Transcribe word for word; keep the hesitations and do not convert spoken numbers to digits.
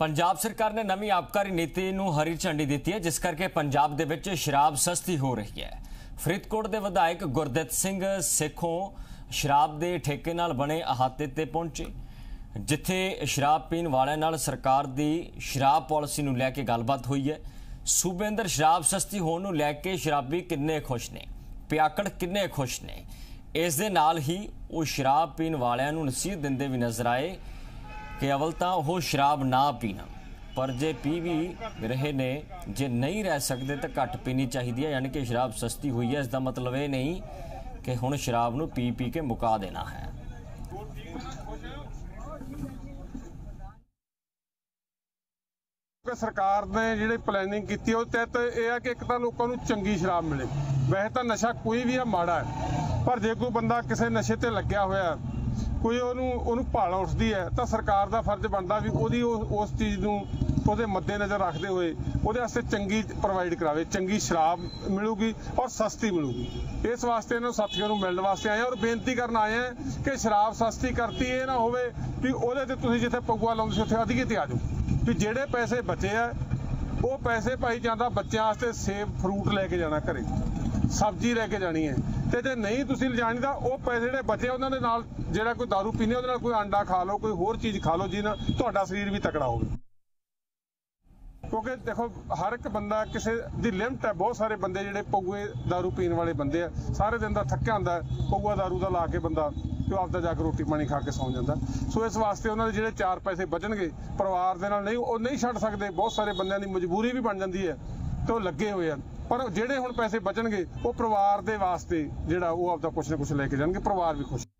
पंजाब सरकार ने नवी आबकारी नीति नूं हरी झंडी दी है, जिस करके पंजाब दे विच शराब सस्ती हो रही है। फरीदकोट के विधायक गुरदित सिंह सेखों शराब के ठेके नाल बने अहाते ते पहुंचे, जिथे शराब पीण वाले नाल सरकार दी शराब पॉलिसी नूं लैके गलबात हुई है। सूबे अंदर शराब सस्ती होण नूं लैके शराबी किन्ने खुश ने, पियाकड़ किन्ने खुश ने। इस दे नाल ही वो शराब पीण वालियां नूं नसीहत दिंदे भी नजर आए कि अवल तां वो शराब ना पीना, पर जे पी भी रहे ने, जे नहीं रह सकते तो घट पीनी चाहिए है। यानी कि शराब सस्ती हुई है, इसका मतलब ये नहीं कि हुण शराब नूं पी पी के मुका देना है। सरकार ने जिहड़ी प्लैनिंग कीती है, उस तहत यह है कि एक तो लोगों को चंगी शराब मिले। वैसे तो नशा कोई भी है माड़ा है, पर जे कोई बंदा किसी नशे ते लग्या होया कोई उन्होंने उन्होंने भाला उठती है तो सरकार का फर्ज बनता भी उहदी उस चीज़ नूं उसदे मद्देनज़र रखते हुए उहदे वास्ते चंगी प्रोवाइड करावे। चंगी शराब मिलूगी और सस्ती मिलूगी। इस वास्ते इन्हां साथियों नूं मिलण वास्ते आए और बेनती करन आए हैं कि शराब सस्ती करती है ना होवे कि उहदे ते तुसीं जिथे पगुआ लाउंदे सी उत्थे अधीके ते आ जाओ भी जिहड़े पैसे बचे आ वो पैसे पाई जांदा बच्चों वास्ते सेब फ्रूट लैके जाना घरे, सब्जी लैके जानी है। तो जो नहीं तुसीं लिजाणी दा वो पैसे जिहड़े बचे उन्होंने नाल जिहड़ा कोई दारू पीने उहदे नाल कोई अंडा खा लो, कोई होर चीज़ खा लो जिहदे नाल तुहाडा शरीर भी तगड़ा होवे। क्योंकि देखो हर एक बंदा किसी की लिमिट है। बहुत सारे बंदे जिहड़े पगुए दारू पीने वाले बंदे है, सारे दिन का थक्या होंदा पगुआ दारू का ला के बंदा तो आपदा जाकर रोटी पानी खा के सौ जाता। सो इस वास्ते उन्होंने जिहड़े चार पैसे बचनगे परिवार के नाल नहीं वो नहीं छड्ड सकदे। बहुत सारे बंदों की मजबूरी भी बन जाती है तो लगे हुए हैं, पर जिहड़े हुण पैसे बचनगे वो परिवार के वास्ते जिहड़ा वो आपदा कुछ ना कुछ लेके जाएंगे, परिवार भी खुश।